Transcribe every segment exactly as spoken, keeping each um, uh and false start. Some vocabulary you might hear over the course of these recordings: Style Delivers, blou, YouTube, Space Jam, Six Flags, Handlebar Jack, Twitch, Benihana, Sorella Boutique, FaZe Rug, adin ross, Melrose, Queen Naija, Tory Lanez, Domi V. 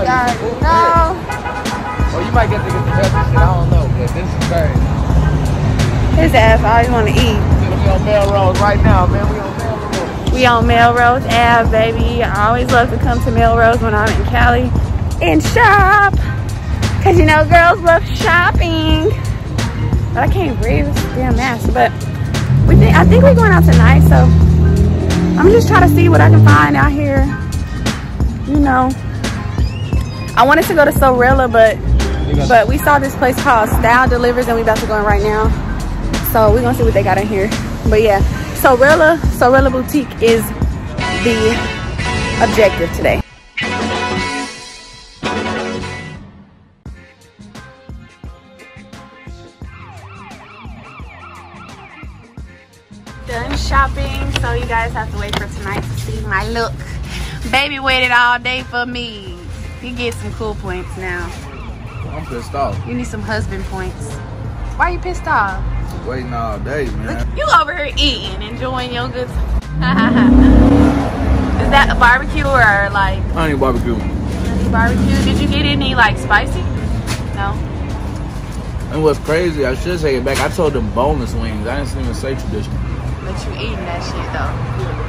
might guys be some no. Shit. Or you might get to get the best shit. I don't know, but this is crazy. His ass always want to eat. We on Melrose right now, man. We on Melrose. We on Melrose Ave, baby. I always love to come to Melrose when I'm in Cali and shop. Cause you know girls love shopping. But I can't breathe. It's a damn mess. But we think I think we're going out tonight, so I'm just trying to see what I can find out here. You know. I wanted to go to Sorella, but but we saw this place called Style Delivers and we about to go in right now. So we're gonna see what they got in here. But yeah, Sorella, Sorella Boutique is the objective today. Done shopping, so you guys have to wait for tonight to see my look. Baby waited all day for me. You get some cool points now. I'm pissed off. You need some husband points. Why are you pissed off? Just waiting all day, man. Look, you over here eating, enjoying your good time. Is that a barbecue or like? I ain't barbecue. Barbecue? Did you get any like spicy? No. And what's crazy, I should take it back. I told them boneless wings. I didn't even say traditional. But you eating that shit though.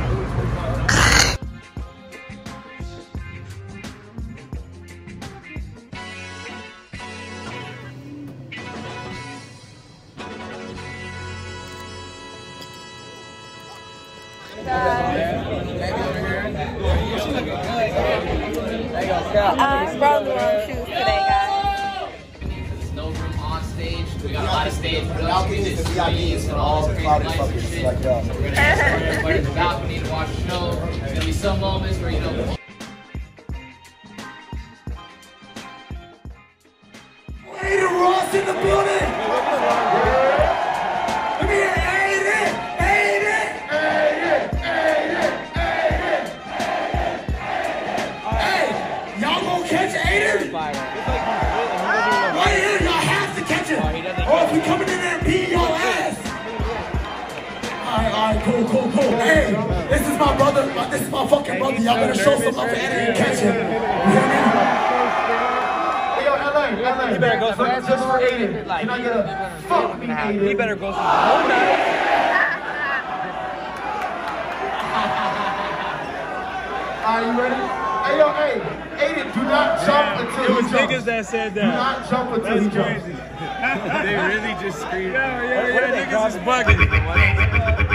I'm rolling on shoes today, guys. There's no room on stage. We got a lot of stage productions. It's V I Ps and all crazy lights and shit. Like, yeah. So we're going to have everybody to the balcony to watch the show. There's going to be some moments where, you know, y'all better show some up and catch him. Hey, yo, L A, L A. You better go for it. Just for Aiden. Like, you know, fuck me, Aiden. He better go for it. Oh, no. Are you ready? Hey, yo, hey. Aiden, do not jump until you jump. It was niggas that said that. Do not jump until you jump. They really just screamed. Yeah, yeah, yeah. Niggas is bugging.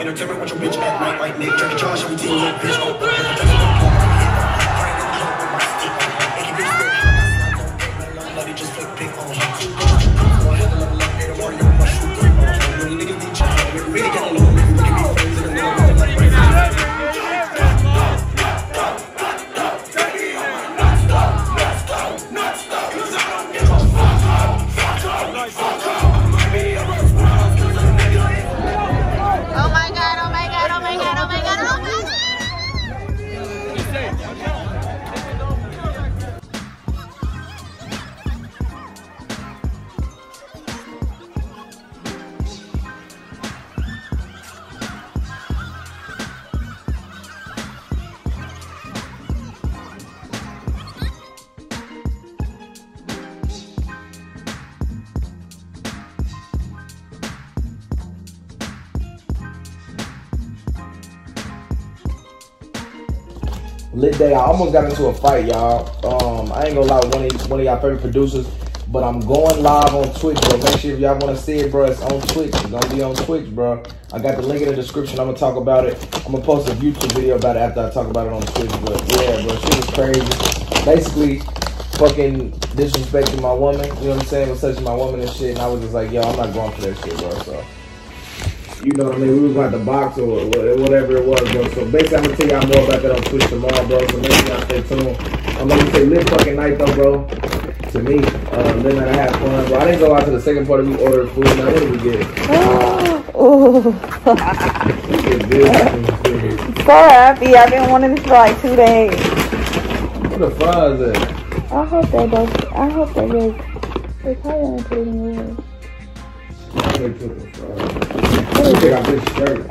Entertainment with your bitch at night, like Nick. Jackie Josh, every team, that bitch. Oh, lit day. I almost got into a fight, y'all. Um, I ain't gonna lie, one of one of y'all favorite producers. But I'm going live on Twitch, bro. Make sure if y'all wanna see it, bro, it's on Twitch. It's gonna be on Twitch, bro. I got the link in the description. I'm gonna talk about it. I'm gonna post a YouTube video about it after I talk about it on Twitch. But yeah, bro, shit is crazy. Basically, fucking disrespecting my woman. You know what I'm saying? Was touching my woman and shit. And I was just like, yo, I'm not going for that shit, bro. So. You know what I mean? We was about to box or whatever it was, bro. So basically, I'm going to tell y'all more about that on Twitch tomorrow, bro. So make sure y'all stay tuned. I'm going to say lit fucking night, though, bro. To me, uh, lit night, I had fun, bro. I didn't go out to the second part of me ordering food. Now, what did we get? Um, Ooh. So happy. I've been wanting this for like two days. Where the fries at? I hope they both. I hope they both. They probably including yours.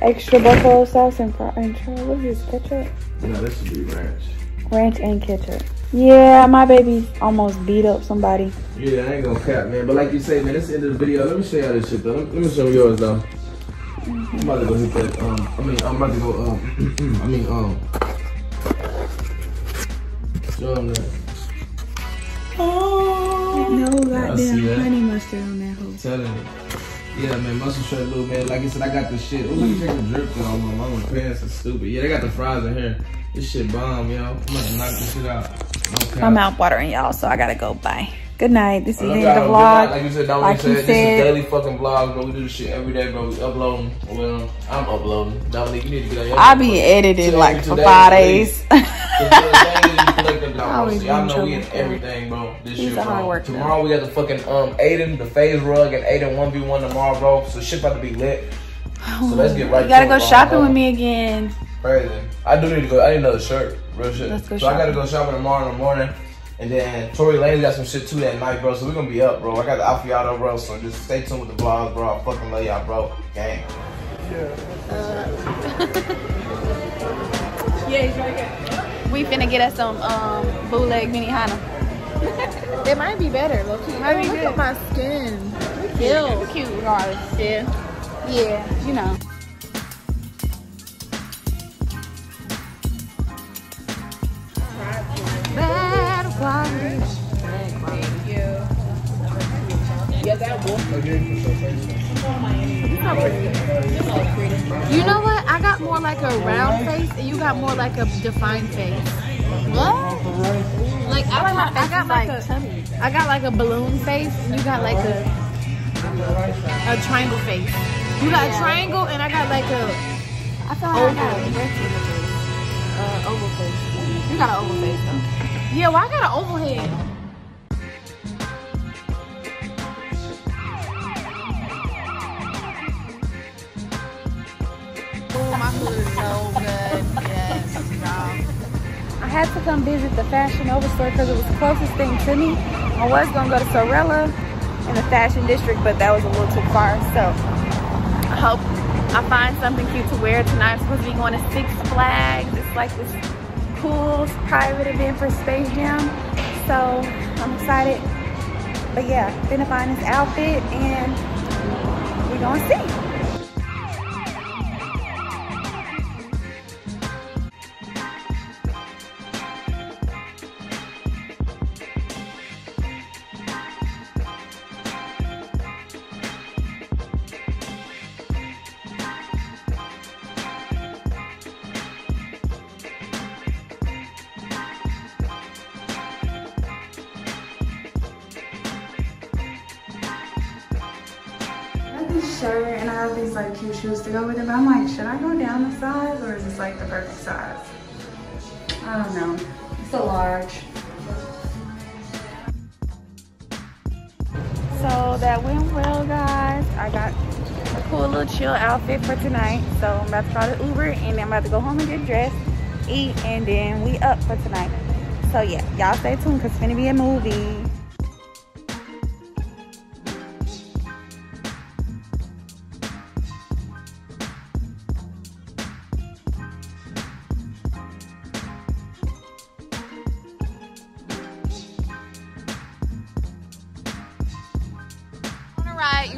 Extra buffalo sauce and fry and try. What is this, ketchup? No, this should be ranch. Ranch and ketchup. Yeah, my baby almost beat up somebody. Yeah, I ain't gonna cap, man. But like you say, man, this is the end of the video. Let me show y'all this shit, though. Let me show yours, though. Mm-hmm. I'm about to go hit that. Um, I mean, I'm about to go. Um, I mean, um. Show them that. Oh. No goddamn yeah, honey mustard on that hoe. Telling me. Yeah, man, muscle shirt, little man. Like I said, I got the shit. Ooh, you take a drip, though. My mama pants are stupid. Yeah, they got the fries in here. This shit bomb, yo. I'm about to knock this shit out. Okay. I'm out watering, y'all, so I gotta go. Bye. Good night. This is the end of the vlog. Like you said, don't like you said, this is daily fucking vlog, bro. We do this shit every day, bro. We uploading. Well, I'm uploading. Dominique, you need to get on your I be edited like for five days. Y'all know we in everything, bro. This shit, bro. Tomorrow we got the fucking um Aiden, the FaZe Rug, and Aiden one v one tomorrow, bro. So shit about to be lit. So let's get right. You gotta go shopping with me again. Crazy. I do need to go. I need another shirt. Real shit. Let's go so shopping. I gotta go shopping tomorrow in the morning. And then Tory Lanez got some shit too that night, bro. So we're gonna be up, bro. I got the Alfiado, bro. So just stay tuned with the vlogs, bro. I fucking love y'all, bro. Gang. Yeah. Uh, yeah, he's right here. We finna get us some um, bootleg Benihana. It might be better, low key. It might be good. Look at my skin. It's cute. Cute, regardless. Yeah. Yeah. You know. You know what? I got more like a round face, and you got more like a defined face. What? Like I, got, I got like a, I got like a balloon face, and you got like a a triangle face. You got a triangle, and I got like a. I feel like oval. I got a uh, oval face. You got an oval face though. Yeah, well I got an oval head. So good. Yes, I had to come visit the Fashion Nova store because it was the closest thing to me. I was gonna go to Sorella in the fashion district, but that was a little too far. So I hope I find something cute to wear tonight. I'm supposed to be going to Six Flags. It's like this cool private event for Space Jam. So I'm excited. But yeah, gonna find this outfit and we're gonna see. Shirt and I have these like cute shoes to go with it, but I'm like, should I go down the size or is this like the perfect size? I don't know. It's a large. So that went well, guys. I got a cool little chill outfit for tonight. So I'm about to call the Uber and then I'm about to go home and get dressed, eat, and then we up for tonight. So yeah, y'all stay tuned because it's gonna be a movie.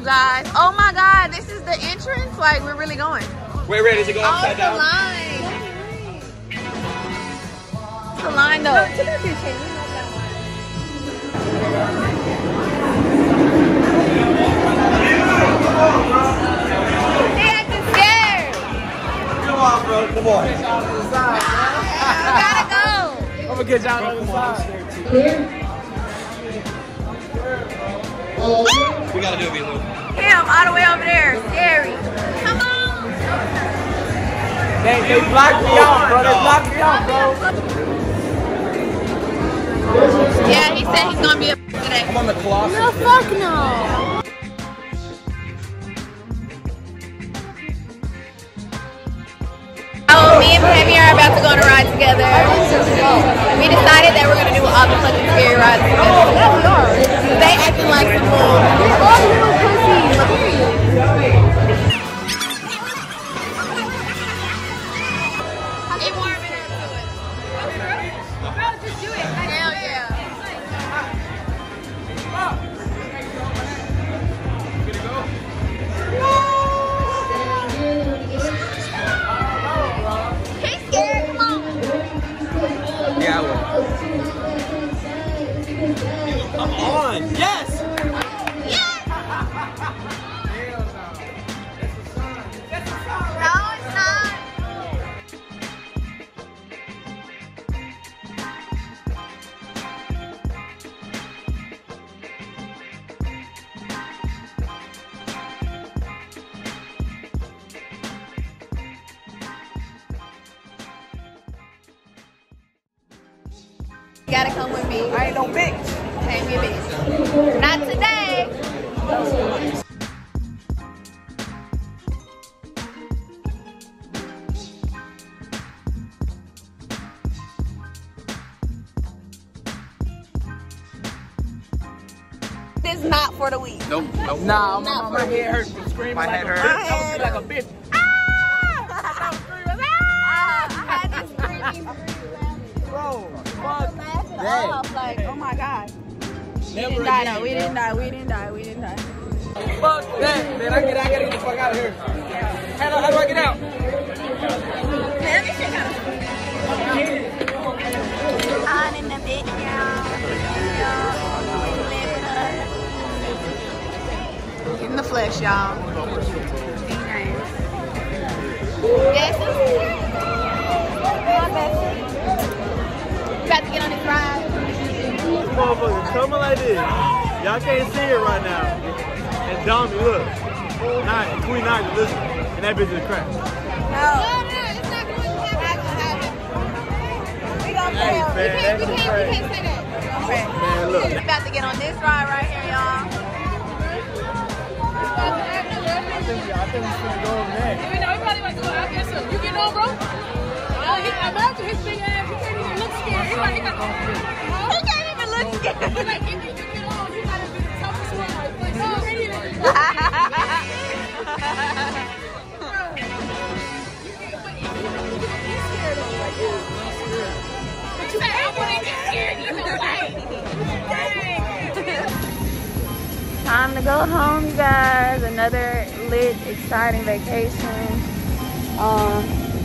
Guys, oh my god, this is the entrance. Like, we're really going. We're ready to go upside oh, down. Oh, it's a line. It's a line, though. No, it's a they acting scared. Come on, bro. Come on. We gotta go. I'm gonna get y'all on the side. We gotta do it, Belu. Him, all the way over there. Scary. Come on. They, they blocked me out, bro. They blocked me out, bro. Yeah, he said he's gonna be a today. I'm on the closet. No, fuck no. we're going to ride together. We decided that we're going to do all the fucking scary rides together. They acting like some fools. They're all little pussies. It warming up to it. Bro, just do it. Hell yeah. I'm on! Yes! Yes! That's a sign. That's a sign. No, it's not. You gotta come with me. I ain't no bitch. Not today. This is not for the week. Nope. Nope. Nah, my, not my, my head hurts from screaming. My head hurts. I was like a bitch. I had to scream. Bro, fuck that. Like, oh my god. We didn't die, no, we didn't die, we didn't die, we didn't die. Fuck that, man, I gotta, I gotta get the fuck out of here. How do, how do I get out? Man, this shit kinda... On in the big y'all. Get in the flesh, y'all. Be nice. Yes, you got to get on this ride. Motherfuckers coming like this. Y'all can't see it right now. And Dommy, look. Not, and Queen Naga, listen. And that bitch is crack. No. No, no, it's not going to happen. We gonna fail. We can't, we can't, we can't say that. Okay. Man, look. We're about to get on this ride right here, y'all. I think we're gonna go next. Even though we probably want to go out there, so you get on, bro? I'm out to his big ass. He can't even look scared. He like, he got the... Like, if you get on, you gotta be the toughest one. Like, no, you can't even do that. But you said, I wouldn't get scared. You know, like, time to go home, guys. Another lit, exciting vacation. Um,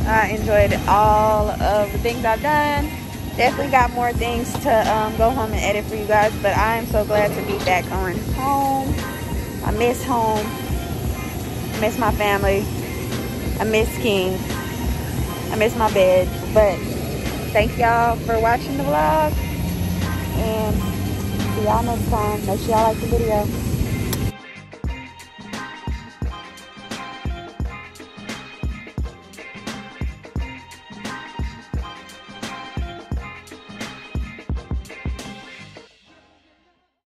I enjoyed all of the things I've done. Definitely got more things to um, go home and edit for you guys, but I am so glad to be back on home. I miss home. I miss my family. I miss King. I miss my bed. But thank y'all for watching the vlog. And see y'all next time. Make sure y'all like the video.